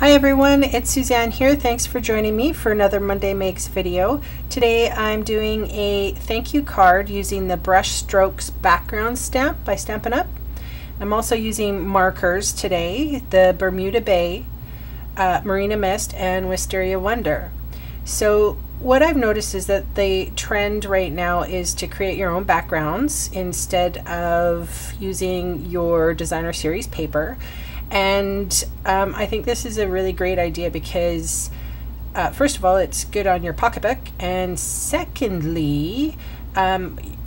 Hi everyone, it's Suzanne here. Thanks for joining me for another Monday Makes video. Today I'm doing a thank you card using the Brush Strokes Background Stamp by Stampin' Up. I'm also using markers today, the Bermuda Bay, Marina Mist, and Wisteria Wonder. So what I've noticed is that the trend right now is to create your own backgrounds instead of using your Designer Series paper. And I think this is a really great idea because first of all, it's good on your pocketbook, and secondly,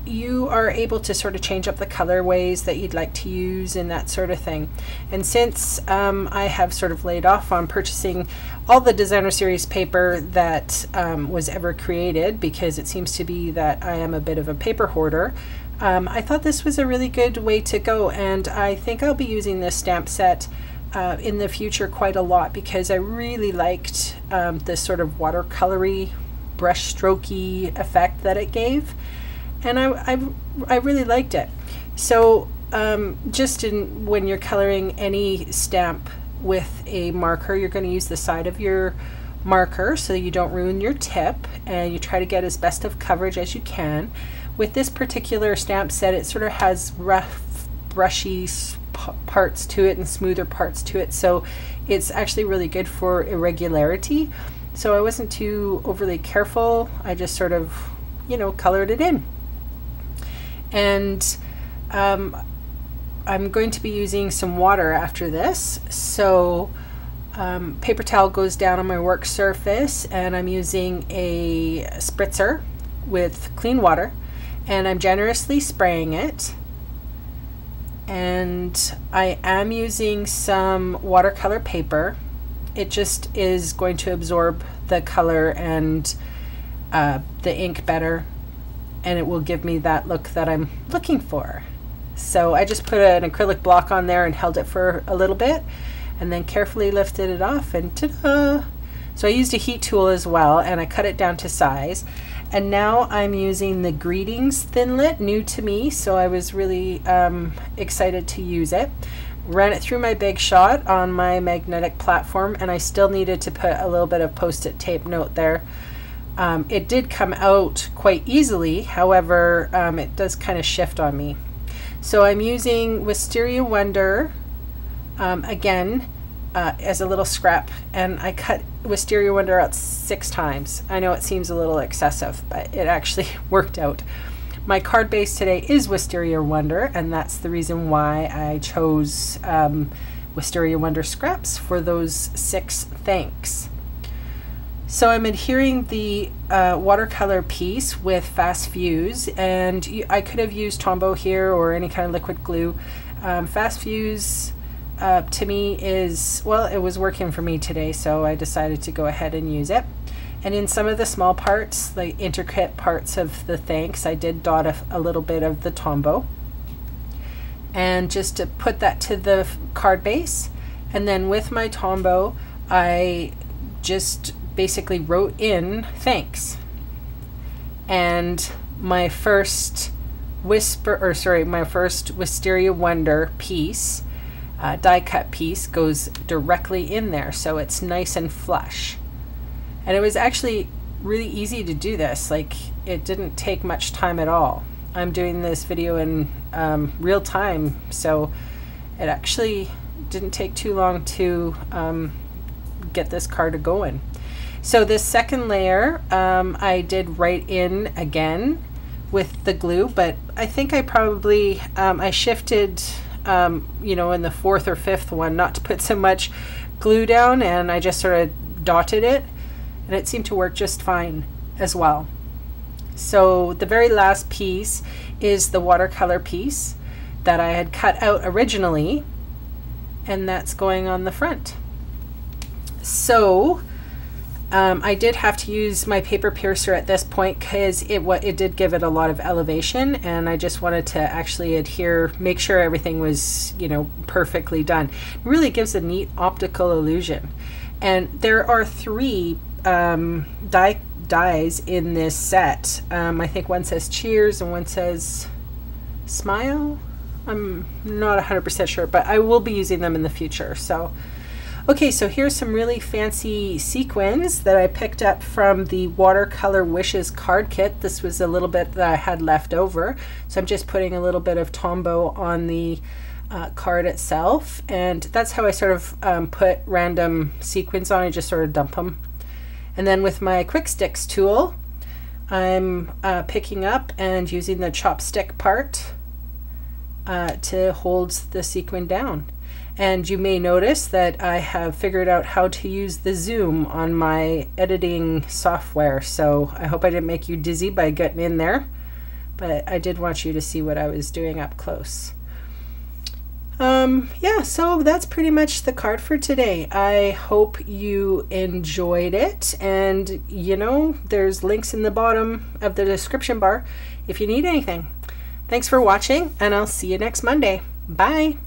you are able to sort of change up the colorways that you'd like to use and that sort of thing. And since I have sort of laid off on purchasing all the Designer Series paper that was ever created, because it seems to be that I am a bit of a paper hoarder, I thought this was a really good way to go, and I think I'll be using this stamp set in the future quite a lot because I really liked this sort of watercolory, brushstrokey effect that it gave. And I really liked it. So just when you're coloring any stamp with a marker, you're going to use the side of your marker so you don't ruin your tip, and you try to get as best of coverage as you can. With this particular stamp set, it sort of has rough, brushy parts to it and smoother parts to it, so it's actually really good for irregularity. So I wasn't too overly careful. I just sort of, you know, colored it in. And I'm going to be using some water after this, so paper towel goes down on my work surface, and I'm using a spritzer with clean water, and I'm generously spraying it. And I am using some watercolor paper. It just is going to absorb the color and the ink better, and it will give me that look that I'm looking for. So I just put an acrylic block on there and held it for a little bit, and then carefully lifted it off, and ta-da! So I used a heat tool as well, and I cut it down to size. And now I'm using the Greetings Thinlit, new to me, so I was really excited to use it. Ran it through my Big Shot on my magnetic platform, and I still needed to put a little bit of post-it tape note there. It did come out quite easily, however, it does kind of shift on me. So I'm using Wisteria Wonder, again, as a little scrap, and I cut Wisteria Wonder out 6 times. I know it seems a little excessive, but it actually worked out. My card base today is Wisteria Wonder, and that's the reason why I chose Wisteria Wonder scraps for those 6 thanks. So I'm adhering the watercolor piece with Fast Fuse, and I could have used Tombow here or any kind of liquid glue. Fast Fuse to me is, well, it was working for me today, so I decided to go ahead and use it. And in some of the small parts, the intricate parts of the thanks, I did dot a little bit of the Tombow. And just to put that to the card base, and then with my Tombow, I just basically wrote in thanks. And my first Wisteria Wonder piece, die cut piece, goes directly in there, so it's nice and flush. And it was actually really easy to do this, like it didn't take much time at all. I'm doing this video in real time, so it actually didn't take too long to get this card going. So this second layer, I did write in again with the glue, but I think I probably, I shifted, you know, in the 4th or 5th one, not to put so much glue down, and I just sort of dotted it, and it seemed to work just fine as well. So the very last piece is the watercolor piece that I had cut out originally, and that's going on the front. So I did have to use my paper piercer at this point because it did give it a lot of elevation, and I just wanted to actually adhere, make sure everything was, you know, perfectly done. It really gives a neat optical illusion. And there are 3 dies in this set. I think one says cheers and one says smile. I'm not 100% sure, but I will be using them in the future. So Okay, so here's some really fancy sequins that I picked up from the Watercolor Wishes card kit. This was a little bit that I had left over. So I'm just putting a little bit of Tombow on the card itself. And that's how I sort of put random sequins on. I just sort of dump them. And then with my Quick Sticks tool, I'm picking up and using the chopstick part to hold the sequin down. And you may notice that I have figured out how to use the zoom on my editing software. So I hope I didn't make you dizzy by getting in there, but I did want you to see what I was doing up close. Yeah, so that's pretty much the card for today. I hope you enjoyed it. And you know, there's links in the bottom of the description bar if you need anything. Thanks for watching, and I'll see you next Monday. Bye.